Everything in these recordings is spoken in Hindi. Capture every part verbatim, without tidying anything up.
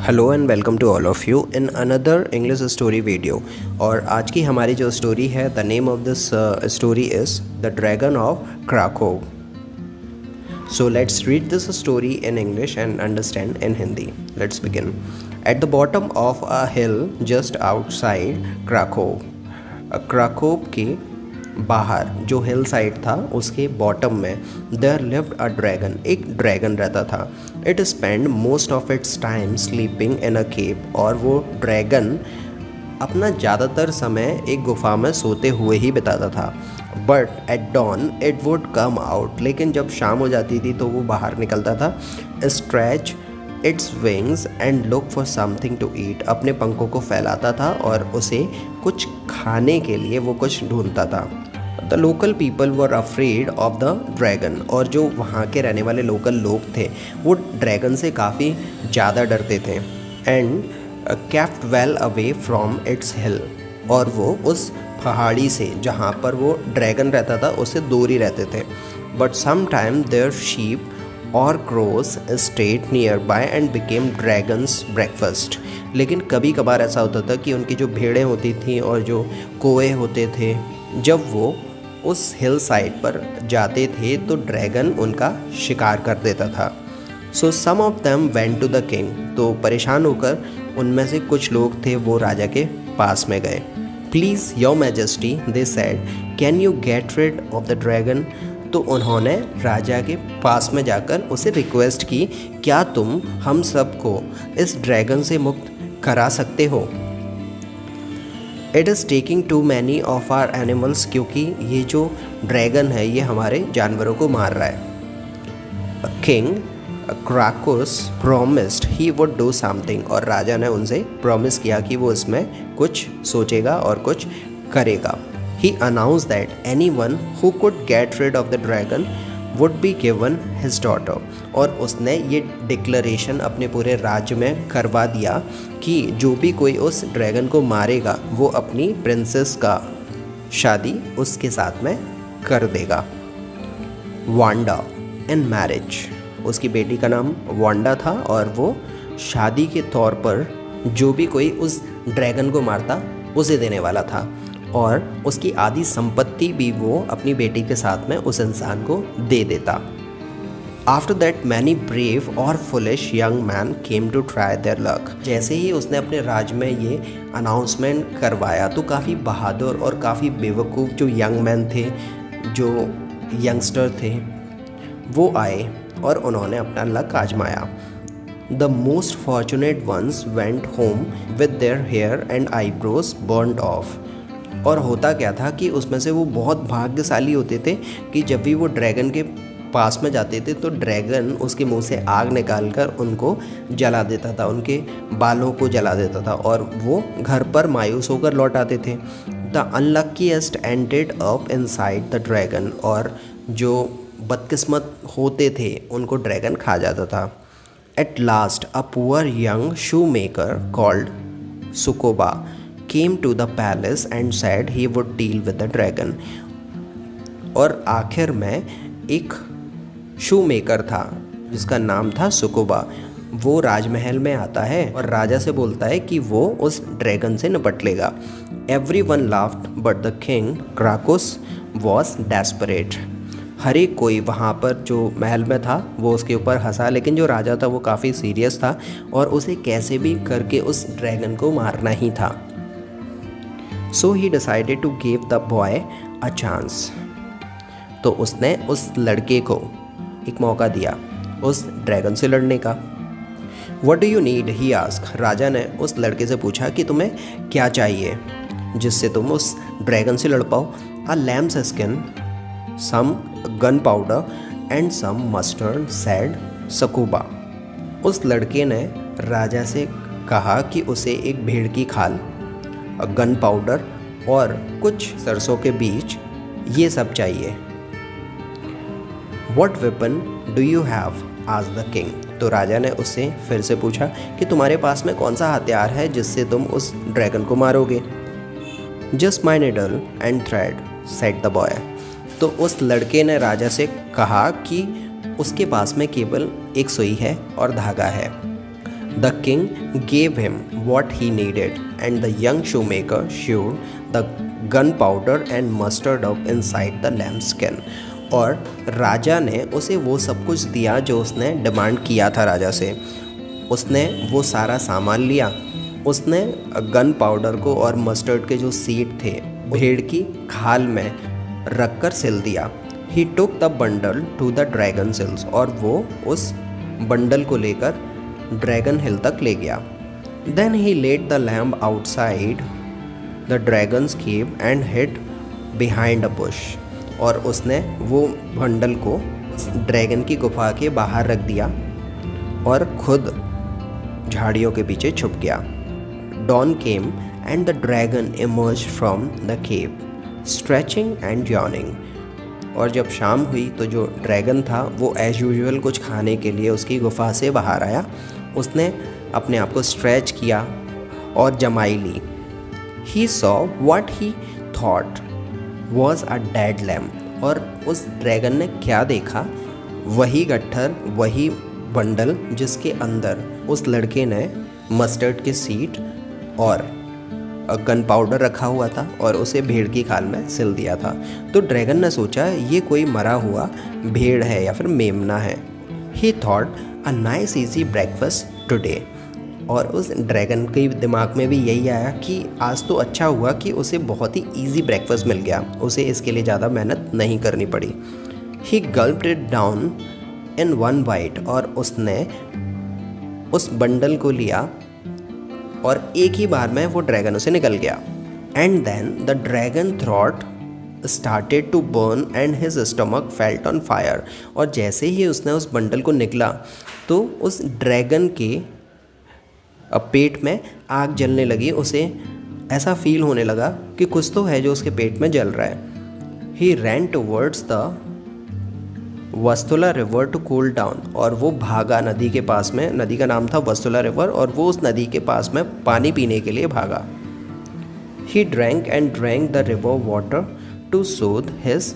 Hello and welcome to all of you in another English story video. और आज की हमारी जो स्टोरी है, the name of this story is the dragon of Krakow. So let's read this story in English and understand in Hindi. Let's begin. At the bottom of a hill just outside Krakow, Krakow के बाहर जो हिल साइड था उसके बॉटम में देयर लिव्ड अ ड्रैगन, एक ड्रैगन रहता था। It spend most of its time sleeping in a cave, और वो ड्रैगन अपना ज़्यादातर समय एक गुफा में सोते हुए ही बिताता था। But at dawn it would come out, लेकिन जब शाम हो जाती थी तो वो बाहर निकलता था। Stretch its wings and look for something to eat, अपने पंखों को फैलाता था और उसे कुछ खाने के लिए वो कुछ ढूंढता था। The local people were afraid of the dragon, और जो वहाँ के रहने वाले लोकल लोग थे वो ड्रैगन से काफ़ी ज़्यादा डरते थे। And kept well away from its hill, और वो उस पहाड़ी से जहाँ पर वो ड्रैगन रहता था उससे दूर ही रहते थे। But some time there sheep और cross state nearby and became dragon's breakfast. लेकिन कभी कभार ऐसा होता था कि उनकी जो भेड़ें होती थी और जो कोए होते थे, जब वो उस हिल साइड पर जाते थे तो ड्रैगन उनका शिकार कर देता था। So some of them went to the king, तो परेशान होकर उनमें से कुछ लोग थे वो राजा के पास में गए। Please your majesty, they said, can you get rid of the dragon. तो उन्होंने राजा के पास में जाकर उसे रिक्वेस्ट की, क्या तुम हम सबको इस ड्रैगन से मुक्त करा सकते हो। It is taking too many of our animals, क्योंकि ये जो ड्रैगन है ये हमारे जानवरों को मार रहा है। King Krakus promised he would do something, और राजा ने उनसे प्रॉमिस किया कि वो इसमें कुछ सोचेगा और कुछ करेगा। He announced that anyone who could get rid of the dragon would be given his daughter, और उसने ये डिक्लेरेशन अपने पूरे राज्य में करवा दिया कि जो भी कोई उस ड्रैगन को मारेगा वो अपनी प्रिंसेस का शादी उसके साथ में कर देगा। वांडा इन मैरिज, उसकी बेटी का नाम वांडा था, और वो शादी के तौर पर जो भी कोई उस ड्रैगन को मारता उसे देने वाला था, और उसकी आधी संपत्ति भी वो अपनी बेटी के साथ में उस इंसान को दे देता। आफ्टर दैट मैनी ब्रेव और foolish young man came to try their luck. जैसे ही उसने अपने राज्य में ये अनाउंसमेंट करवाया तो काफ़ी बहादुर और काफ़ी बेवकूफ़ जो यंग मैन थे, जो यंगस्टर थे, वो आए और उन्होंने अपना लक आजमाया। The most fortunate ones went home with their hair and eyebrows burned off। और होता क्या था कि उसमें से वो बहुत भाग्यशाली होते थे कि जब भी वो ड्रैगन के पास में जाते थे तो ड्रैगन उसके मुंह से आग निकालकर उनको जला देता था, उनके बालों को जला देता था, और वो घर पर मायूस होकर लौट आते थे। The unluckiest ended up inside the dragon, और जो बदकिस्मत होते थे उनको ड्रैगन खा जाता था। At last a poor young shoemaker called Skuba came to the palace and said he would deal with the dragon। और आखिर में एक शू मेकर था जिसका नाम था स्कूबा, वो राजमहल में आता है और राजा से बोलता है कि वो उस ड्रैगन से निपट लेगा। Everyone laughed but the king Krakus was desperate. हर एक कोई वहाँ पर जो महल में था वो उसके ऊपर हंसा, लेकिन जो राजा था वो काफ़ी सीरियस था और उसे कैसे भी करके उस ड्रैगन को मारना ही था। So he decided to give the boy a chance, तो उसने उस लड़के को एक मौका दिया उस ड्रैगन से लड़ने का। What do you need, he ask. राजा ने उस लड़के से पूछा कि तुम्हें क्या चाहिए जिससे तुम उस ड्रैगन से लड़ पाओ। A lamb's skin, some gunpowder and some mustard, said Skuba. उस लड़के ने राजा से कहा कि उसे एक भेड़ की खाल, गन पाउडर और कुछ सरसों के बीज, ये सब चाहिए। What weapon do you have, asked the king. तो राजा ने उससे फिर से पूछा कि तुम्हारे पास में कौन सा हथियार है जिससे तुम उस ड्रैगन को मारोगे। Just my needle and thread, said the boy. तो उस लड़के ने राजा से कहा कि उसके पास में केवल एक सुई है और धागा है। The king gave him what he needed, and the young shoemaker sewed the gunpowder and mustard up inside the lambskin. और राजा ने उसे वो सब कुछ दिया जो उसने डिमांड किया था राजा से। उसने वो सारा सामान लिया। उसने गन पाउडर को और मस्टर्ड के जो सीड थे भेड़ की खाल में रख कर सिल दिया। He took the bundle to the dragon hills, और वो उस बंडल को लेकर ड्रैगन हिल तक ले गया। Then he laid the lamb outside the dragon's cave and hid behind a bush. और उसने वो बंडल को ड्रैगन की गुफा के बाहर रख दिया और खुद झाड़ियों के पीछे छुप गया। Dawn came and the dragon emerged from the cave, stretching and yawning. और जब शाम हुई तो जो ड्रैगन था वो एज यूजुअल कुछ खाने के लिए उसकी गुफा से बाहर आया। उसने अपने आप को स्ट्रेच किया और जमाई ली। He saw what he thought was a dead lamb. और उस ड्रैगन ने क्या देखा? वही गट्ठर, वही बंडल जिसके अंदर उस लड़के ने मस्टर्ड के सीड और गन पाउडर रखा हुआ था और उसे भेड़ की खाल में सिल दिया था। तो ड्रैगन ने सोचा ये कोई मरा हुआ भेड़ है या फिर मेमना है। He thought a nice easy breakfast today. और उस ड्रैगन के दिमाग में भी यही आया कि आज तो अच्छा हुआ कि उसे बहुत ही ईजी ब्रेकफास्ट मिल गया, उसे इसके लिए ज़्यादा मेहनत नहीं करनी पड़ी। He gulped it down in one bite. और उसने उस बंडल को लिया और एक ही बार में वो ड्रैगन उसे निकल गया। And then the dragon throat started to burn and his stomach felt on fire. और जैसे ही उसने उस बंडल को निकला तो उस ड्रैगन के पेट में आग जलने लगी। उसे ऐसा फील होने लगा कि कुछ तो है जो उसके पेट में जल रहा है। He ran towards the Vistula river to cool down. और वो भागा नदी के पास में, नदी का नाम था वस्तुला रिवर, और वो उस नदी के पास में पानी पीने के लिए भागा। He drank and drank the river water to soothe his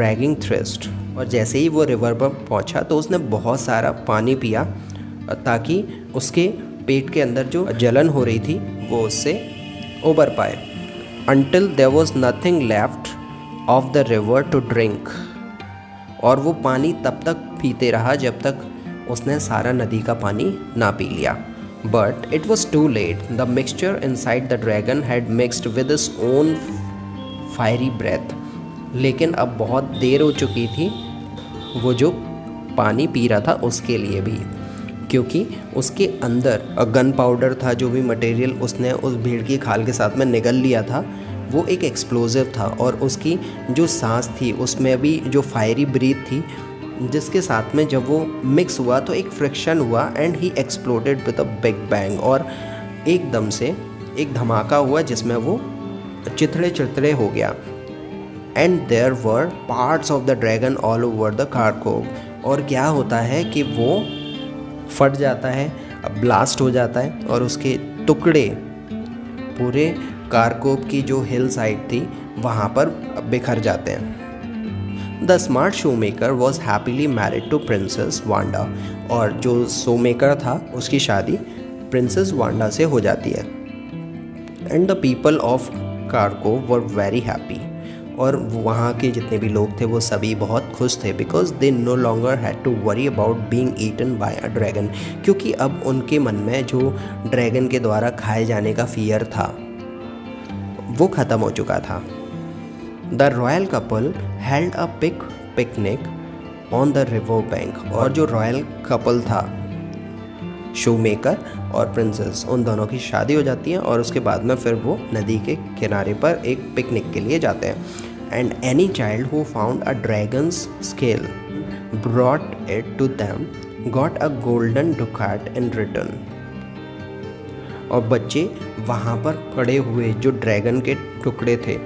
raging thirst. और जैसे ही वो रिवर पर पहुंचा तो उसने बहुत सारा पानी पिया ताकि उसके पेट के अंदर जो जलन हो रही थी वो उससे उबर पाए। Until there was nothing left of the river to drink. और वो पानी तब तक पीते रहा जब तक उसने सारा नदी का पानी ना पी लिया। But it was too late. The mixture inside the dragon had mixed with its own fiery breath. लेकिन अब बहुत देर हो चुकी थी वो जो पानी पी रहा था उसके लिए भी, क्योंकि उसके अंदर गन पाउडर था। जो भी मटेरियल उसने उस भीड़ की खाल के साथ में निगल लिया था वो एक एक्सप्लोजिव था। और उसकी जो सांस थी उसमें भी जो फायरी ब्रीथ थी जिसके साथ में जब वो मिक्स हुआ तो एक फ्रिक्शन हुआ। And he exploded with a big bang. और एकदम से एक धमाका हुआ जिसमें वो चिथड़े चिथड़े हो गया। And there were parts of the dragon all over the Krakow. और क्या होता है कि वो फट जाता है, ब्लास्ट हो जाता है और उसके टुकड़े पूरे कारकोव की जो हिल साइड थी वहाँ पर बिखर जाते हैं। The smart shoemaker was happily married to princess Wanda. और जो शो मेकर था उसकी शादी प्रिंसेस वांडा से हो जाती है। And the people of Krakow were very happy. और वहाँ के जितने भी लोग थे वो सभी बहुत खुश थे। Because they no longer had to worry about being eaten by a dragon. क्योंकि अब उनके मन में जो ड्रैगन के द्वारा खाए जाने का फियर था वो ख़त्म हो चुका था। The royal couple held a pic picnic on the river bank. और जो रॉयल कपल था शो मेकर और प्रिंसेस, उन दोनों की शादी हो जाती है और उसके बाद में फिर वो नदी के किनारे पर एक पिकनिक के लिए जाते हैं। And any child who found a dragon's scale brought it to them got a golden ducat in return. और बच्चे वहाँ पर पड़े हुए जो ड्रैगन के टुकड़े थे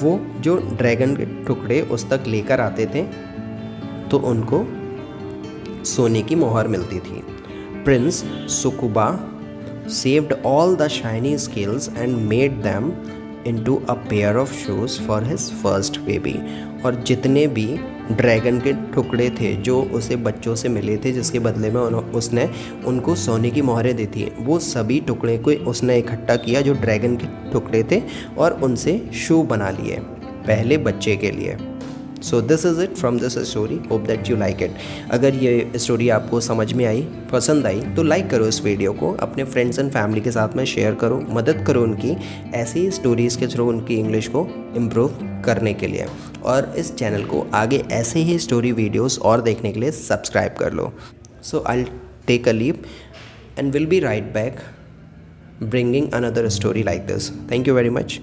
वो जो ड्रैगन के टुकड़े उस तक लेकर आते थे तो उनको सोने की मोहर मिलती थी। Prince Skuba saved all the shiny scales and made them into a pair of shoes for his first baby. और जितने भी ड्रैगन के टुकड़े थे जो उसे बच्चों से मिले थे, जिसके बदले में उसने उनको सोने की मोहरें दी थी। वो सभी टुकड़े को उसने इकट्ठा किया जो ड्रैगन के टुकड़े थे, और उनसे शू बना लिए पहले बच्चे के लिए। So this is it from this story, hope that you like it. अगर ये स्टोरी आपको समझ में आई, पसंद आई, तो लाइक करो इस वीडियो को, अपने फ्रेंड्स एंड फैमिली के साथ में शेयर करो, मदद करो उनकी ऐसी ही स्टोरीज़ के थ्रू उनकी इंग्लिश को इम्प्रूव करने के लिए। और इस चैनल को आगे ऐसे ही स्टोरी वीडियोस और देखने के लिए सब्सक्राइब कर लो। So I take a leap and will be right back bringing another story like this. Thank you very much.